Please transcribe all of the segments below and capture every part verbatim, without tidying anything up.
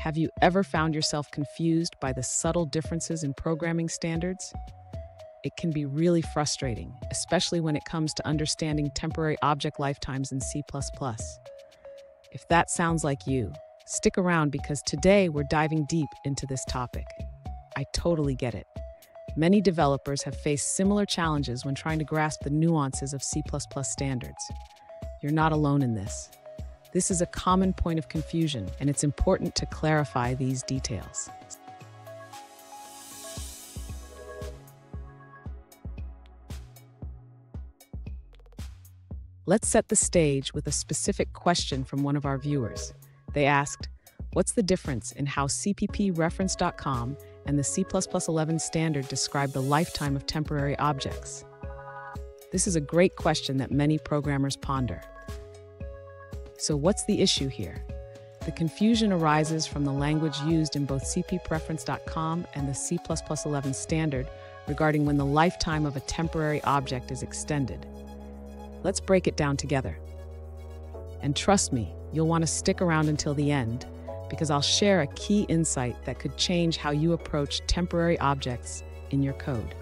Have you ever found yourself confused by the subtle differences in programming standards? It can be really frustrating, especially when it comes to understanding temporary object lifetimes in C plus plus. If that sounds like you, stick around because today we're diving deep into this topic. I totally get it. Many developers have faced similar challenges when trying to grasp the nuances of C plus plus standards. You're not alone in this. This is a common point of confusion, and it's important to clarify these details. Let's set the stage with a specific question from one of our viewers. They asked, "What's the difference in how C P preference dot com and the C plus plus eleven standard describe the lifetime of temporary objects?" This is a great question that many programmers ponder. So what's the issue here? The confusion arises from the language used in both C P preference dot com and the C plus plus eleven standard regarding when the lifetime of a temporary object is extended. Let's break it down together. And trust me, you'll want to stick around until the end, because I'll share a key insight that could change how you approach temporary objects in your code.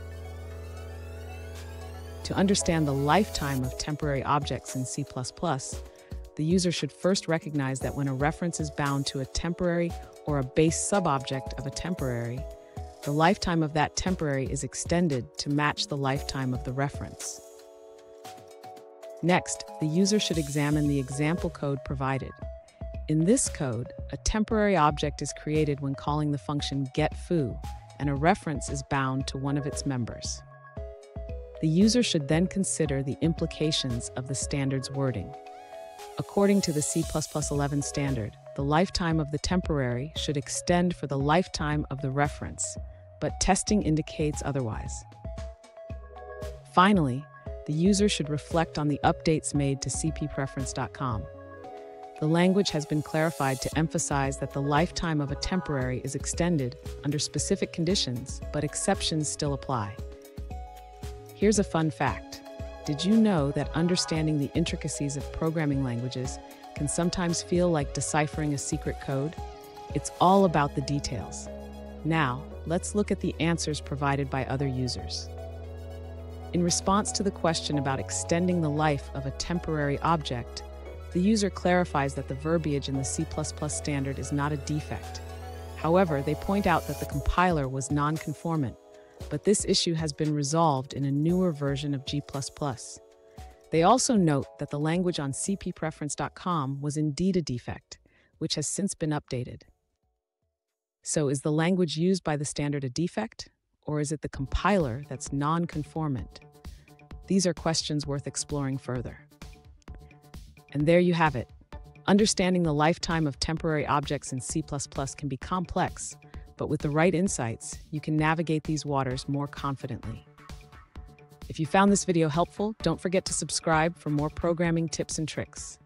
To understand the lifetime of temporary objects in C plus plus, the user should first recognize that when a reference is bound to a temporary or a base subobject of a temporary, the lifetime of that temporary is extended to match the lifetime of the reference. Next, the user should examine the example code provided. In this code, a temporary object is created when calling the function getFoo, and a reference is bound to one of its members. The user should then consider the implications of the standard's wording. According to the C plus plus eleven standard, the lifetime of the temporary should extend for the lifetime of the reference, but testing indicates otherwise. Finally, the user should reflect on the updates made to C P preference dot com. The language has been clarified to emphasize that the lifetime of a temporary is extended under specific conditions, but exceptions still apply. Here's a fun fact. Did you know that understanding the intricacies of programming languages can sometimes feel like deciphering a secret code? It's all about the details. Now, let's look at the answers provided by other users. In response to the question about extending the life of a temporary object, the user clarifies that the verbiage in the C plus plus standard is not a defect. However, they point out that the compiler was non-conformant, but this issue has been resolved in a newer version of G plus plus. They also note that the language on C P preference dot com was indeed a defect, which has since been updated. So is the language used by the standard a defect, or is it the compiler that's non-conformant? These are questions worth exploring further. And there you have it. Understanding the lifetime of temporary objects in C plus plus can be complex, but with the right insights, you can navigate these waters more confidently. If you found this video helpful, don't forget to subscribe for more programming tips and tricks.